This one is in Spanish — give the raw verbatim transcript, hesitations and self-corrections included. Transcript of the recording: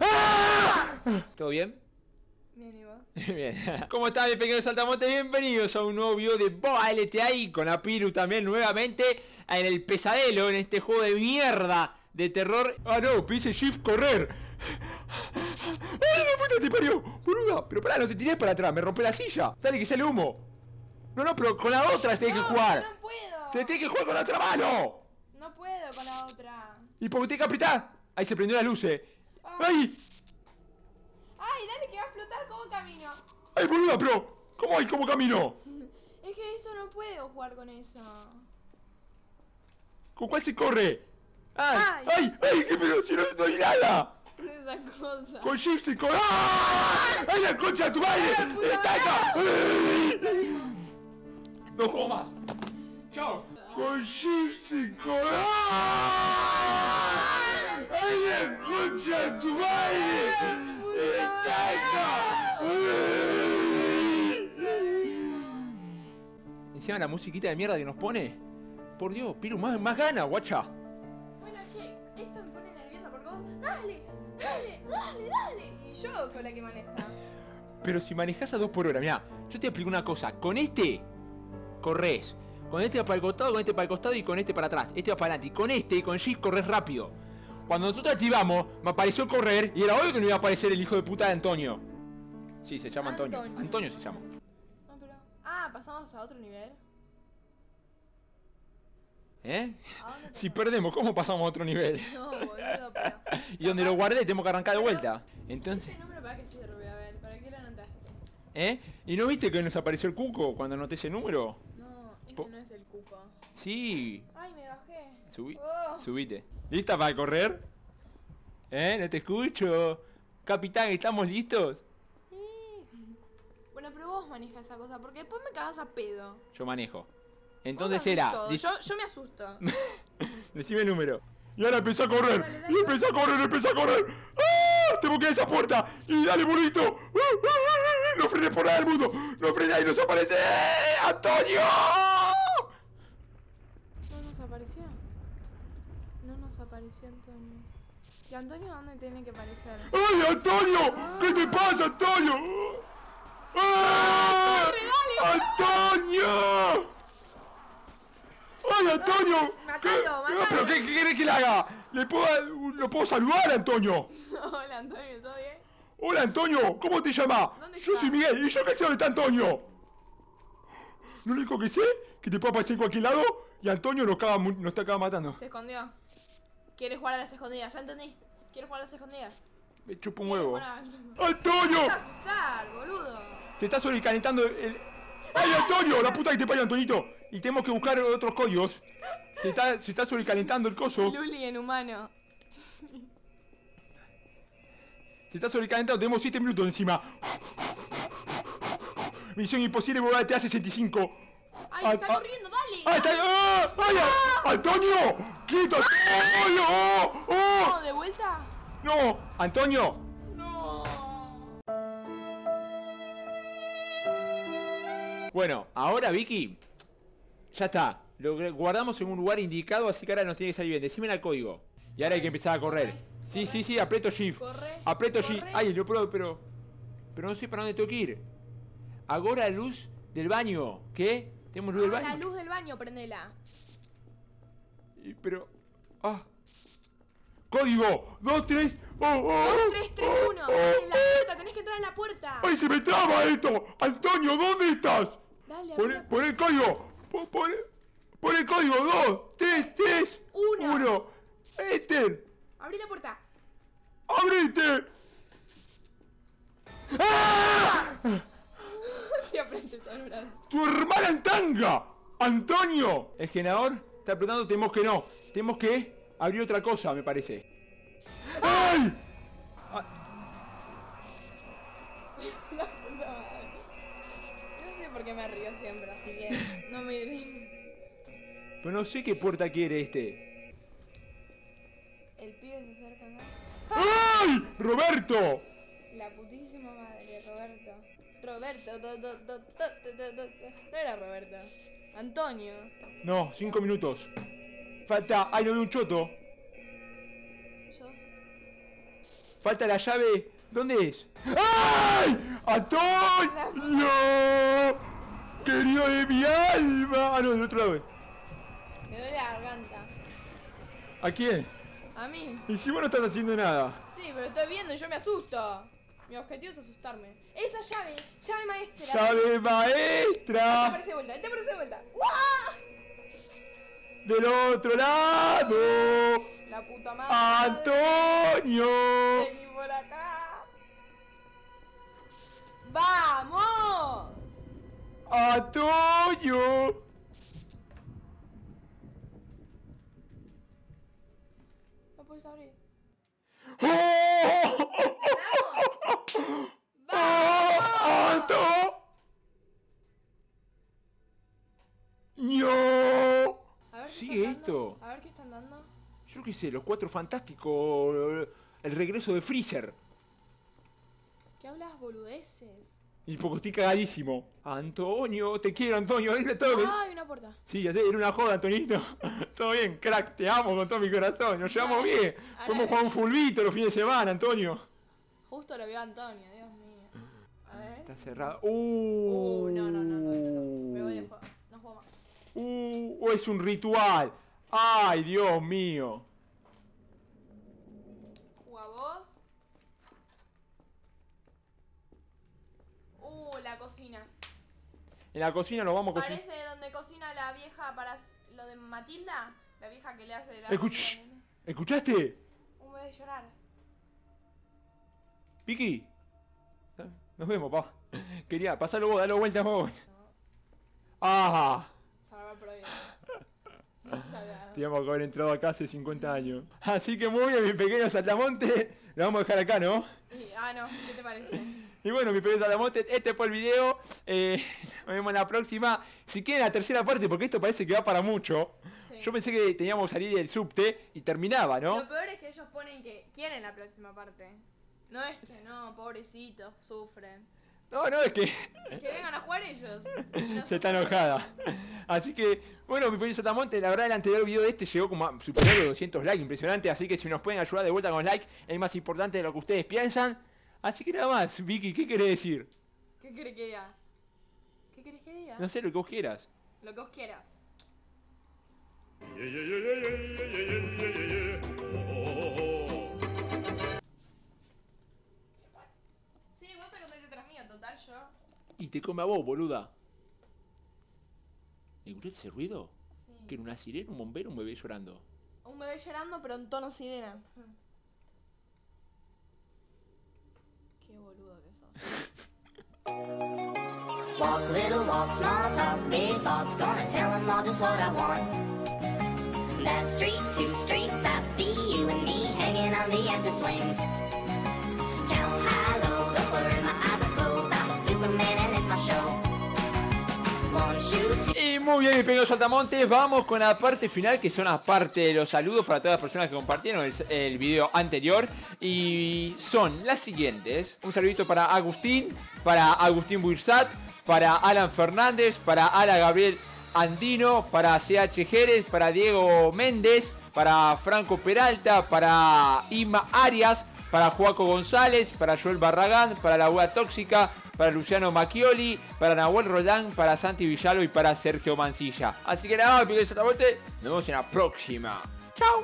¡Ah! ¿Todo bien? Bien, ¿y vos? Bien. ¿Cómo están, mis pequeños saltamontes? Bienvenidos a un nuevo video de Boa L T A con Apiru también nuevamente en el pesadelo, en este juego de mierda de terror. Ah, no, pise shift correr. ¡Ay, la puta te parió! ¡Boluda! Pero pará, no te tiré para atrás, me rompí la silla. Dale, que sale humo. No, no, pero con la otra te tenés no, que jugar. No puedo. Te tenés que jugar con la otra mano. No puedo con la otra. ¿Y por qué tenés que apretar? Ahí se prendió las luces. Ah. ¡Ay! ¡Ay, dale que va a explotar! ¿Cómo camino? ¡Ay, boluda, pero! ¿Cómo hay? ¿Cómo camino? Es que eso no puedo jugar con eso. ¿Con cuál se corre? ¡Ay! ¡Ay! ¡Ay! ¡Qué pero si no, no hay nada! Esa cosa. ¡Con Gypsy! Y con... ¡Ah! ¡Ay, la concha de tu madre! ¡Estaca! ¡No juego más! ¡Chao! ¡Con Gypsy! Y con... ¡Ah! ¡Ay, la concha de tu madre! ¡Estaca! Encima la musiquita de mierda que nos pone. Por Dios, Piru, más, más gana, guacha. Bueno, es que esto me pone nerviosa porque vos... ¡Dale! ¡Dale! ¡Dale! ¡Dale! Y yo soy la que maneja. Pero si manejas a dos por hora, mirá, yo te explico una cosa. Con este, corres. Con este vas para el costado, con este para el costado y con este para atrás. Este va para adelante. Y con este, con G, corres rápido. Cuando nosotros activamos, me apareció correr y era obvio que no iba a aparecer el hijo de puta de Antonio. Sí, se llama Antonio. Antonio, Antonio se llama. No, pero... Ah, pasamos a otro nivel. ¿Eh? Si perdemos, ¿cómo pasamos a otro nivel? No, boludo, pero... Y donde lo guardé tenemos que arrancar de vuelta. Entonces... Este número para que se derrube, a ver, ¿para qué lo anotaste? ¿Eh? ¿Y no viste que nos apareció el cuco cuando anoté ese número? No, este no es el cuco. Sí. Ay, me bajé. Subí, oh. Subite. ¿Lista para correr? ¿Eh? No te escucho. Capitán, ¿estamos listos? Sí. Bueno, pero vos manejas esa cosa, porque después me cagás a pedo. Yo manejo. Entonces era... Yo, yo me asusto. Decime el número. Y ahora empezó a correr. Dale, dale, y empezó dale. a correr, empezó a correr. ¡Ah! Te bloqueé esa puerta. Y dale, bonito. ¡Ah, ah, ah! No frenes por nada del mundo. No frenes y nos aparece. ¡Eh, Antonio! No nos apareció. No nos apareció Antonio. ¿Y Antonio dónde tiene que aparecer? ¡Ay, Antonio! Ah. ¿Qué te pasa, Antonio? ¡Ah! Dale, dale, ¡Antonio! ¡Ay, Antonio! Ay, matalo, matalo. No, ¿pero qué querés que le haga? ¿Le puedo, ¿Lo puedo saludar, Antonio? Hola, Antonio, ¿todo bien? Hola, Antonio, ¿cómo te llamas? Yo está? soy Miguel, ¿y yo qué sé dónde está Antonio? Lo único que sé, que te puede aparecer en cualquier lado, y Antonio nos, acaba, nos te acaba matando. Se escondió. ¿Quieres jugar a las escondidas? Ya entendí. ¿Quieres jugar a las escondidas? Me chupo un huevo. A... ¡Antonio! Te vas a asustar, boludo. Se está sobrecalentando el... ¡Ay, Antonio! ¡La puta que te parió, Antonito! Y tenemos que buscar otros códigos. Se está, se está sobrecalentando el coso. Luli en humano. Se está sobrecalentando. Tenemos siete minutos encima. Misión imposible, volver a T A sesenta y cinco. ¡Ay, a, está a, corriendo! ¡Dale! ¡Ay, está! ¡Ah! ¡Ay, ah! ¡Antonio! ¡Quieto! ¡Antonio! ¡Oh! ¡Oh! ¿No, de vuelta? ¡No! ¡Antonio! ¡No! Bueno, ahora, Vicky... Ya está, lo guardamos en un lugar indicado, así que ahora nos tiene que salir bien. Decime el código. Y ahora hay que empezar a correr. Corre, sí, corre, sí, sí, aprieto shift. Corre, aprieto corre. shift. Ay, lo pruebo, pero... Pero no sé para dónde tengo que ir. Ahora luz del baño. ¿Qué? ¿Tenemos luz ah, del baño? La luz del baño, prendela. Y, pero... Ah. Código, dos, tres... Oh, oh, dos, tres, tres, uno. Oh, oh, la puerta, tenés que entrar a la puerta. Ay, se me traba esto. Antonio, ¿dónde estás? Dale, pon, la... pon el código. Pon, pon el código dos, tres, tres, uno. Este. Abrí la puerta. ¡Abrite! ¡Ah! Te apreté todo el brazo. ¡Tu hermana en tanga! ¡Antonio! El generador está apretando. Tenemos que no. Tenemos que abrir otra cosa, me parece. ¡Ay! Ah. Porque me río siempre, así que no me río. Pero no sé qué puerta quiere este. El pibe se acerca, ¿no? ¡Ay! ¡Roberto! La putísima madre, Roberto. Roberto, do, do, do, do, do, do. No era Roberto. Antonio. No, cinco minutos. Falta. ¡Ay, no veo un choto! Yo Falta la llave. ¿Dónde es? ¡Ay! ¡Antonio! ¡Querido de mi alma! Ah, no, del otro lado. Me duele la garganta. ¿A quién? A mí. Y si vos no estás haciendo nada. Sí, pero estoy viendo y yo me asusto. Mi objetivo es asustarme. Esa llave, llave maestra. ¡Llave maestra! Esta parece de vuelta, esta parece de vuelta. ¡Uah! ¡Del otro lado! La puta madre. ¡Antonio! Vení por acá. ¡Vamos! ¡Antonio! ¿Lo puedes abrir? ¡Oh! ¡Vamos! ¡Vamos! ¡Antonio! ¿Sigue esto? A ver qué están dando. Yo qué sé, los cuatro fantásticos. El regreso de Freezer. ¿Qué hablas boludeces? Y porque estoy cagadísimo. Antonio, te quiero, Antonio. Ah, hay una puerta. Sí, ya sé, era una joda, Antonito. Todo bien, crack, te amo con todo mi corazón. Nos llevamos bien. Podemos jugar un fulbito los fines de semana, Antonio. Justo lo vio Antonio, Dios mío. A ver. Está cerrado. Uh, no, no, no, no. Me voy de juego. No juego más. Uh, es un ritual. Ay, Dios mío. ¿Juega vos? Uh, la cocina. En la cocina nos vamos a cocinar. Parece donde cocina la vieja para lo de Matilda. La vieja que le hace la... Escuch comida. ¿Escuchaste? Un bebé llorar. Vicky. Nos vemos, pa. Quería, pasalo vos, dale vueltas vos. No. ¡Ah! Salva por ahí. Teníamos que haber entrado acá hace cincuenta años. Así que muy bien, mi pequeño saltamonte. Lo vamos a dejar acá, ¿no? Ah, no, ¿qué te parece? Y bueno, mi pequeño saltamonte, este fue el video. eh, Nos vemos en la próxima. Si quieren la tercera parte, porque esto parece que va para mucho. Sí. Yo pensé que teníamos que salir del subte y terminaba, ¿no? Lo peor es que ellos ponen que quieren la próxima parte. No es que no, pobrecitos, sufren. No, no, es que... Que vengan a jugar ellos. No se está enojada. Así que, bueno, mi pequeño saltamonte, la verdad el anterior video de este llegó como a superar los doscientos likes, impresionante. Así que si nos pueden ayudar de vuelta con likes, es más importante de lo que ustedes piensan. Así que nada más, Vicky, ¿qué querés decir? ¿Qué querés que diga? ¿Qué querés que diga? No sé, lo que vos quieras. Lo que vos quieras. Y te come a vos, boluda. ¿Escuchaste ese ruido? Sí. ¿Que era una sirena, un bombero, un bebé llorando? Un bebé llorando, pero en tono sirena. Qué boludo que sos. Walk, little walk, small talk, big thoughts. Gonna tell them all just what I want. That street, two streets, I see you and me hanging on the empty swings. Count high, low, lower in my eyes are closed. I'm a Superman and it's my show. Y muy bien, mi pequeño saltamontes, vamos con la parte final, que son las partes de los saludos para todas las personas que compartieron el, el video anterior. Y son las siguientes. Un saludito para Agustín, para Agustín Buirsat, para Alan Fernández, para Ala Gabriel Andino, para C H Jerez, para Diego Méndez, para Franco Peralta, para Ima Arias, para Joaco González, para Joel Barragán, para La Hueá Tóxica, para Luciano Macchioli, para Nahuel Roldán, para Santi Villalo y para Sergio Mancilla. Así que nada, mi pequeño saltamontes, nos vemos en la próxima. ¡Chao!